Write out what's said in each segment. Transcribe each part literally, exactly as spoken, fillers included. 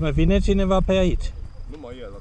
Mai vine cineva pe aici. Nu mai e ăla.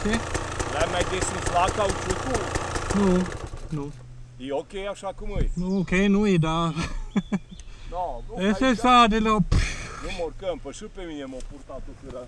știi? Le-ai mai desinflat cauciucul? Nu, nu. E ok așa cum e? Nu, ok nu e, dar... No, nu, este sadele-o... Nu mă urcăm, pă și pe mine m-a purtat o câra.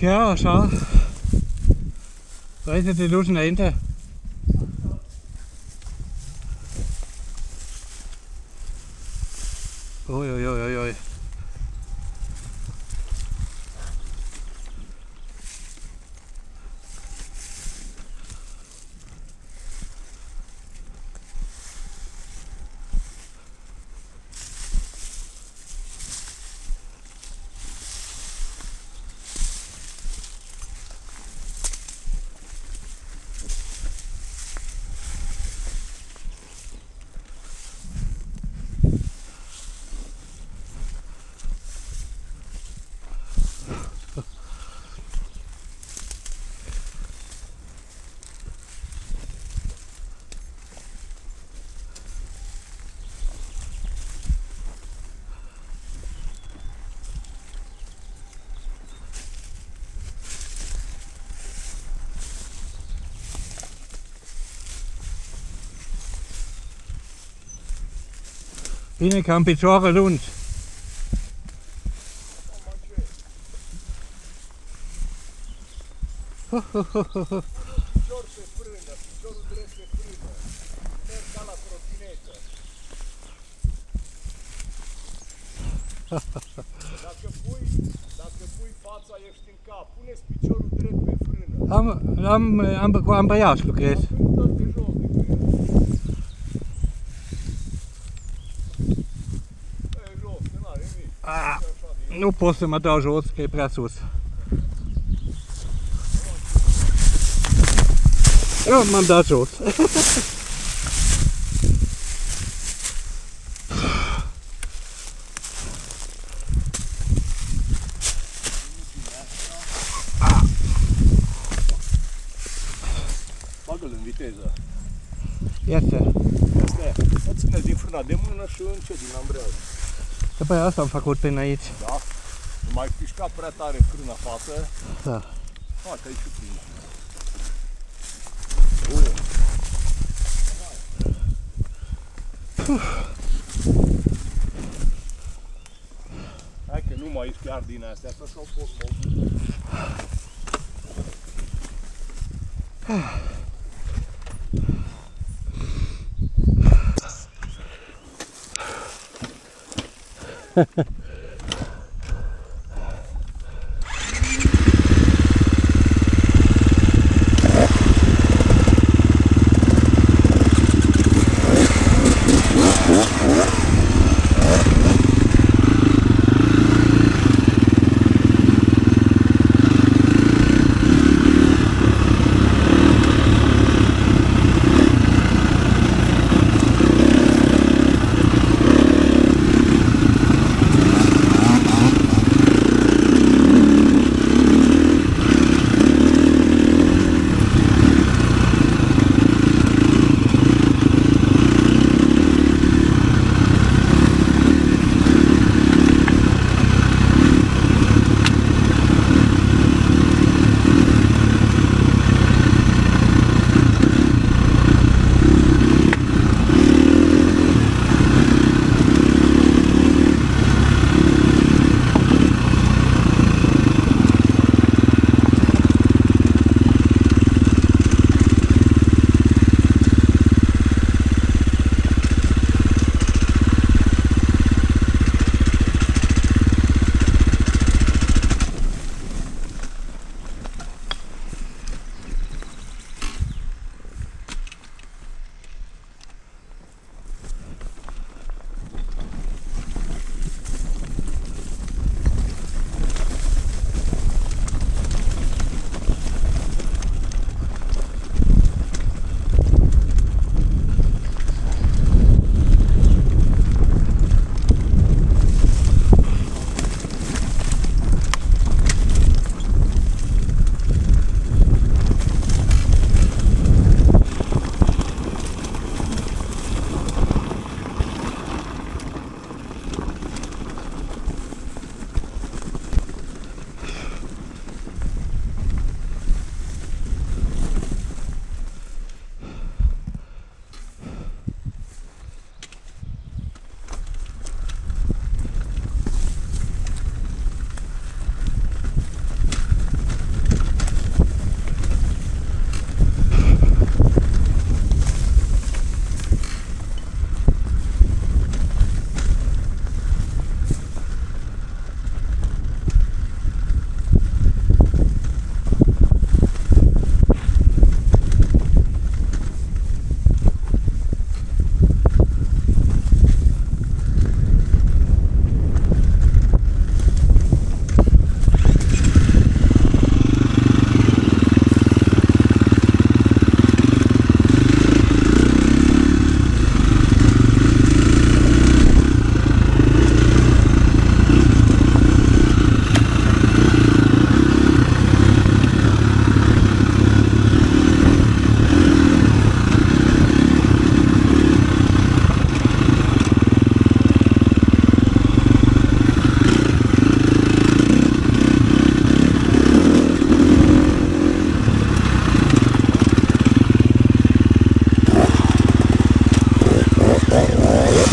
Chiar așa, reiți-te dus înainte. Oi, oi, oi, oi, oi. Bine că am picioare lungi. Ho, ho, ho, ho, ho. Picior pe frână, piciorul drept pe frână. Merg ca la trotinetă. Dacă pui, dacă pui fața, ești în cap. Pune-ți piciorul drept pe frână. Am, am, am, am băiaș, lucrez. Ah, nu pot să mă dau jos, că e prea sus. Eu m-am dat jos. Bagă-l în viteză. Iată. O ține din frâna de mână și încet din ambrează. Că pe asta am făcut până aici. Da, nu m-ai pișcat prea tare frâna față. Da. Hai că-i și prima. Hai că nu mai ești chiar din astea, că și-au fost mult.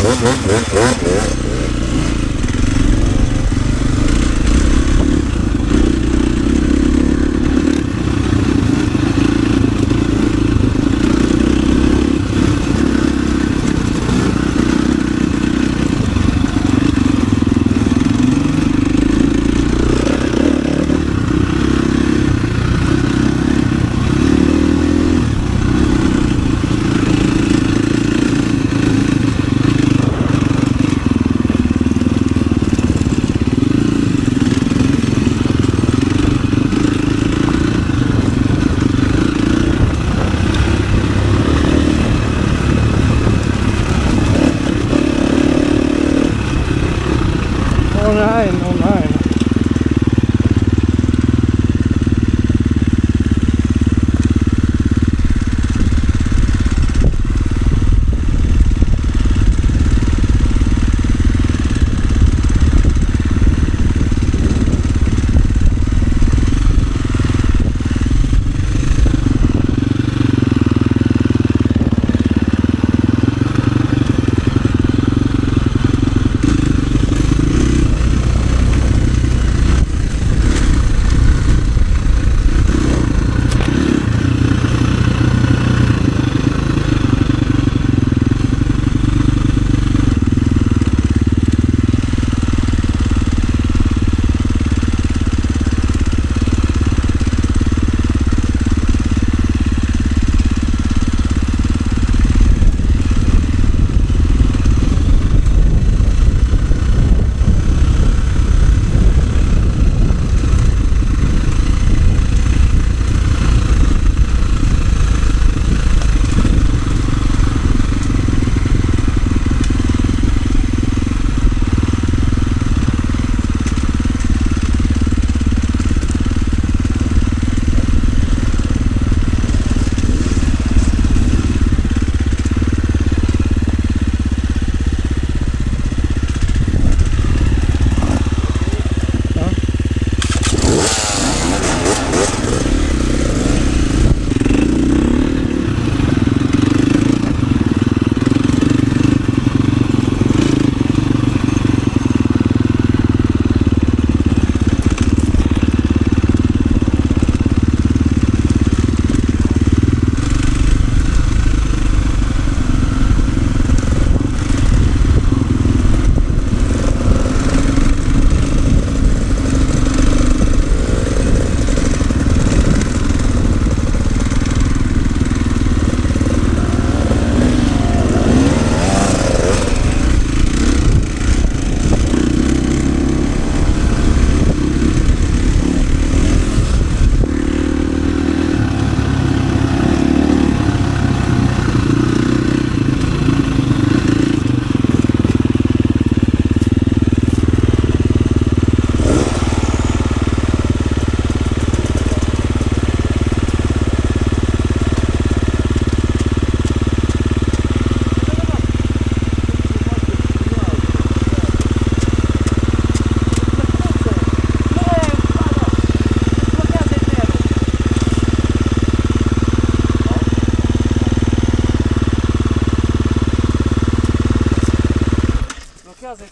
Boom, boom, boom, boom.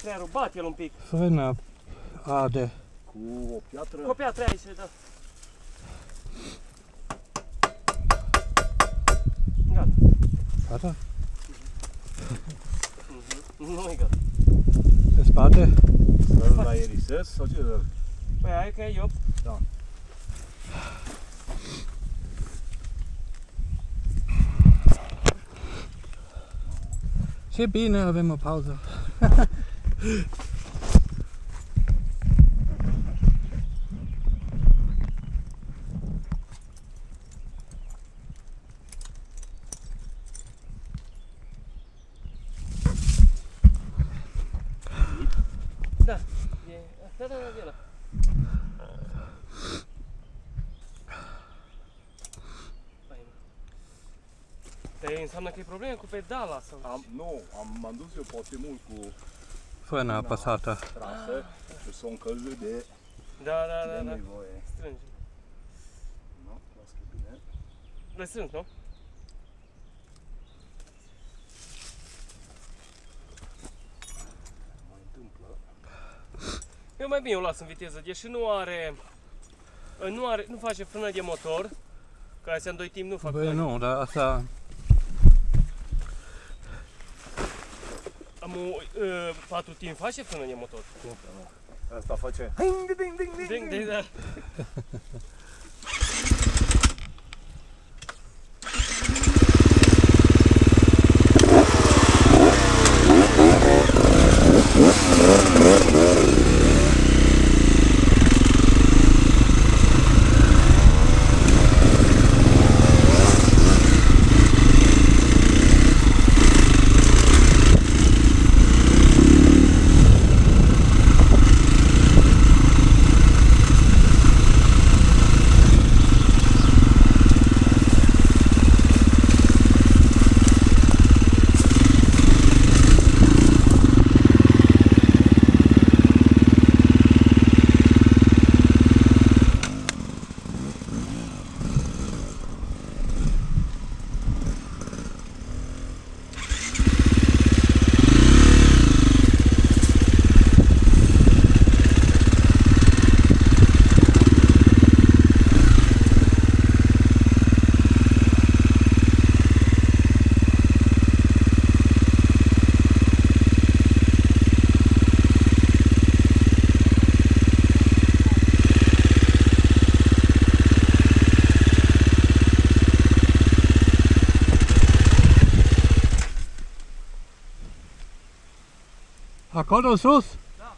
creierul, bate-l un pic. Frâna ade. Cu o piatră? Cu o piatră aici, da. Gata. Gata? Nu-i gata. În spate? Să-l aerisez sau ce? Păi aia că e iop. Da. Ce bine, avem o pauză. Da, e... Da, da, da, e ăla. Păi înseamnă că e probleme cu pedala sau... Am, nu, m-am dus eu poate mult cu... Frâna apăsată. Trasă ah. Și s-o încălzit de... Da, da, da, da. Strângem. Nu, las că bine. Le strângi, nu? Mai întâmplă. Eu mai bine o las în viteză, deși nu are... Nu, are, nu face frână de motor. Că astea în doi timp nu fac... Băi, nu, dar asta... Am o patru timp face frână de motor. Asta face. Ding ding ding ding ding. Da. Acolo sus? Da.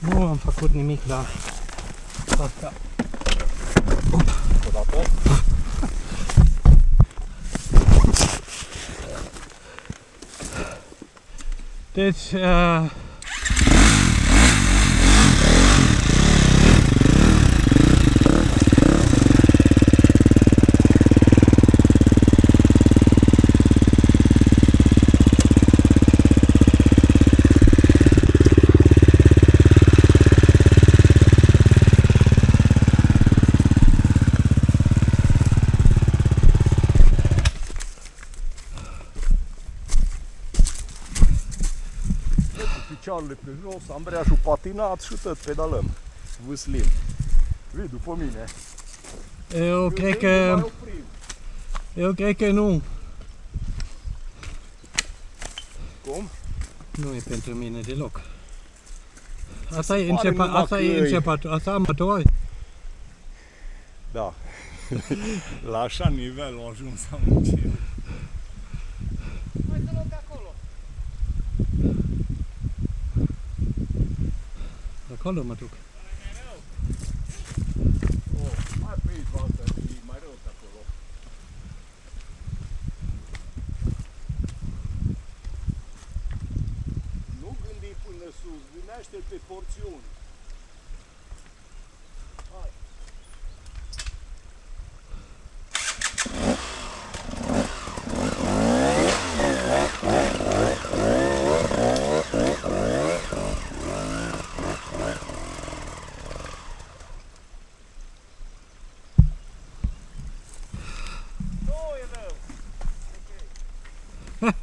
Nu am făcut nimic la asta. Odată. Deci... Uh... pedalele pe jos, ambreiajul patinat și tot pedalăm. Vâslim. Vii după mine. Eu, eu cred că... Eu cred că nu. Cum? Nu e pentru mine deloc. Asta e început, asta e început, asta am amator. Da. La așa nivel au ajuns am ce. Mai te loc de acolo. Acolo mă duc. Gândește-l pe porțiuni. Hai. Nu e rău. Ok.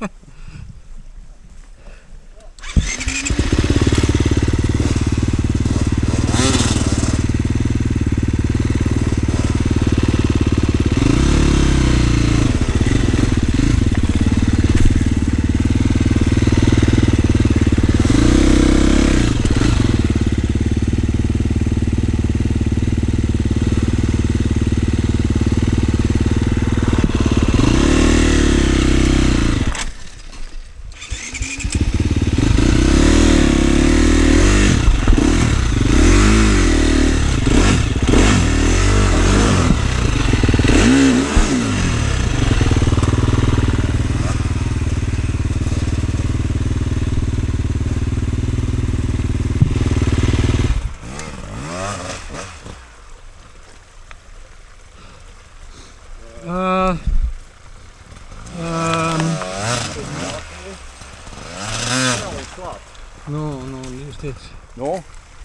Nu?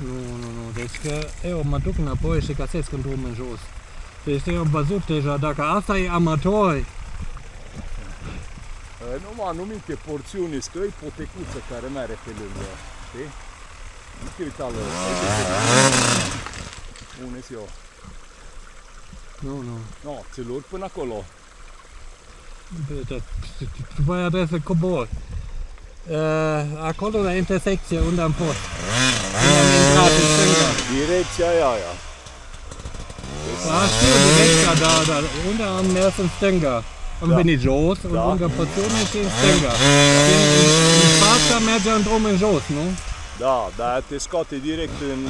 Nu, nu, nu, deci că eu mă duc înapoi și găsesc un drum în jos. Deci eu am văzut deja, dacă asta e amator. Numai anumite porțiuni, că e potecuță care mere pe lângă, știi? Nu te uita la Bună ziua! Nu, nu. Nu, ți-l urc până acolo. După aia trebuie să cobor. Acolo la intersecție unde am fost. Direcția aia aia. Da, știu direcția, da, da. Unde am mers în stânga. Am venit jos, în lângă pățune și în stânga. În fața merge un drum în jos, nu? Da, dar te scoate direct în...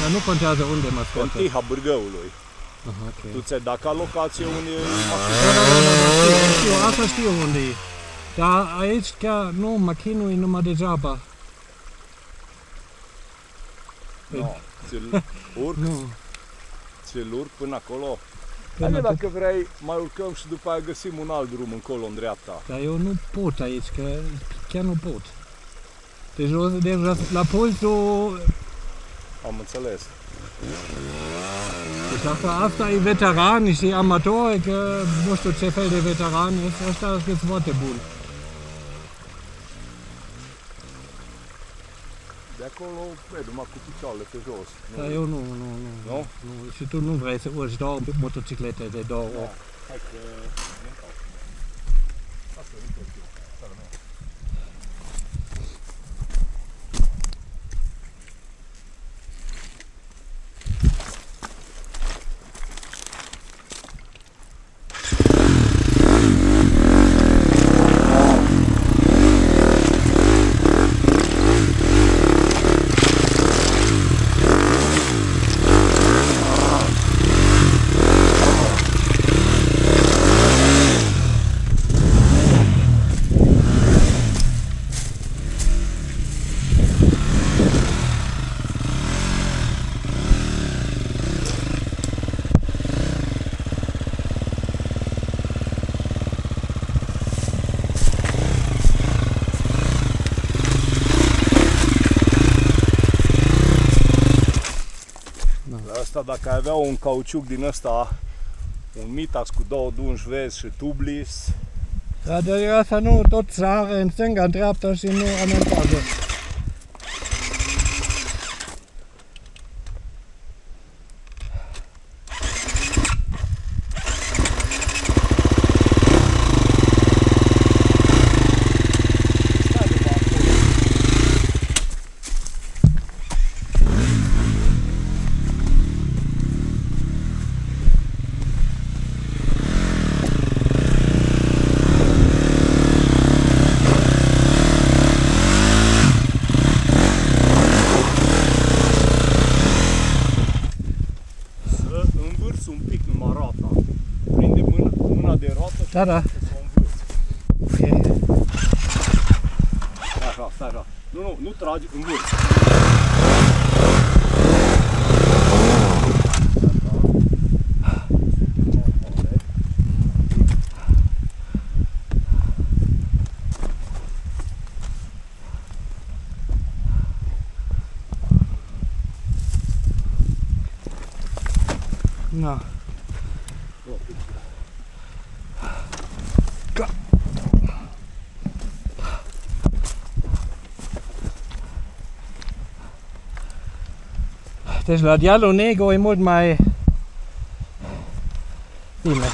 Dar nu contează unde mă scoate. În tiha Bârgăului. Tu ți-ai dat ca locație unde e... Asta știu unde e. Dar aici chiar nu, mă chinui numai degeaba. No, ți-l urc, ți-l urc până acolo. Haide, dacă vrei, mai urcăm și după aia găsim un alt drum încolo, în dreapta. Dar eu nu pot aici, că chiar nu pot. Deci, deja la pulsul... Am înțeles. Deci dacă asta e veteran și amator, că nu știu ce fel de veteran este, asta este foarte bun. De acolo, vei, numai cu picioarele pe jos. Da, eu nu, nu, nu, nu. Nu? Și tu nu vrei să urci doar motociclete de două ori. Da. Hai că... Dacă avea un cauciuc din ăsta, un Mitas cu două dungi vezi și tubeless, Dar deja să nu tot să are în stânga, în dreapta și nu amentează. Un pic numai roata. Prinde mâna, mâna de roată. Da, da. Okay. Stai, stai, stai. Nu, nu, nu tragi, învârți. No. Go. Deci la dealul Negru e mult mai bine.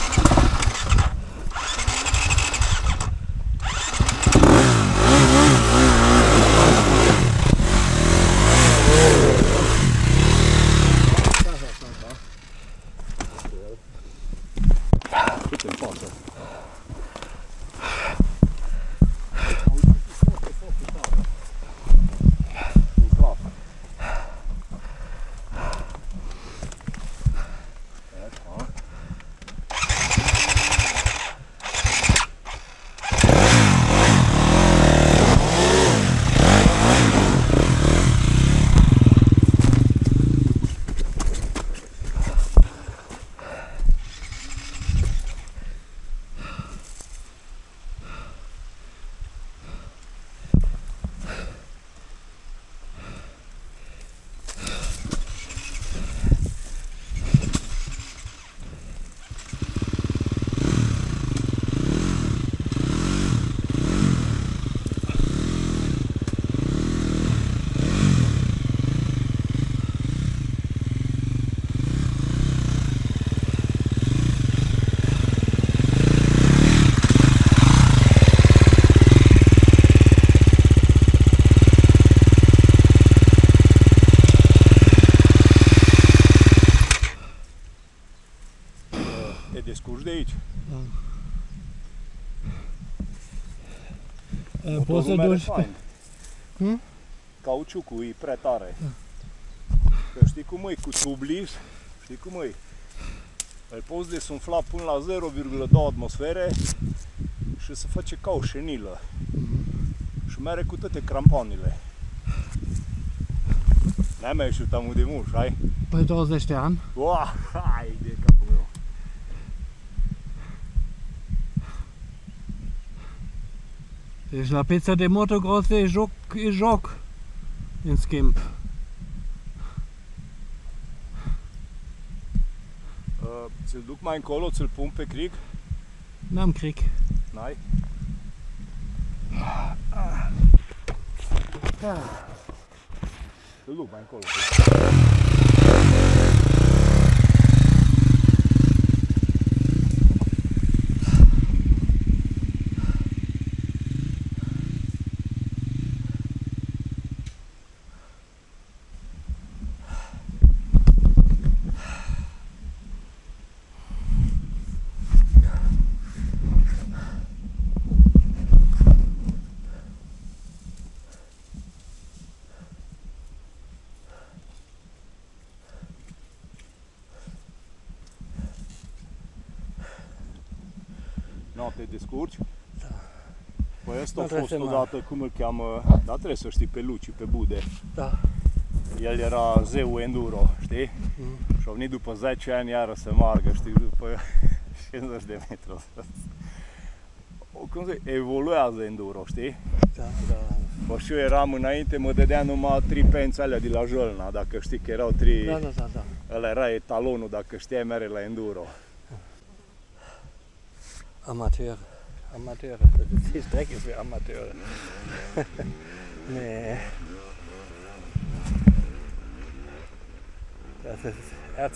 Descurci de aici. Da. Poți să duci fain. Hm? Cauciucul e prea tare. Da. Că știi cum e, cu sublis, știi cum e. Îl poți desumfla până la zero virgulă doi atmosfere și se face ca o șenilă. Mm-hmm. Și mere cu toate crampoanele. N-ai mai ieșit amul de mult, ai? Păi douăzeci de ani. Wow, hai de capul meu. Deci la piața de motocross e joc, e joc, în schimb. Uh, ți-l duc mai încolo, ți-l pun pe cric? N-am cric. N-ai? Ți-l duc mai încolo. Nu te descurci? Da. Păi asta a fost odată, cum îl cheamă, dar trebuie să știi, pe Luci, pe Bude. Da. El era zeul enduro, știi? Mm. Și au venit după zece ani iară să meargă, știi, după cincizeci de metri. Cum zic, evoluează enduro, știi? Da, da. Bă, și eu eram înainte, mă dădea numai tripenți alea de la Jolna, dacă știi că erau tri... Da, da, da, da. Ăla era etalonul, dacă știai, mere la enduro. Amateur, Amateure. Das ist die Strecke für Amateure. Nee. Das ist Erz.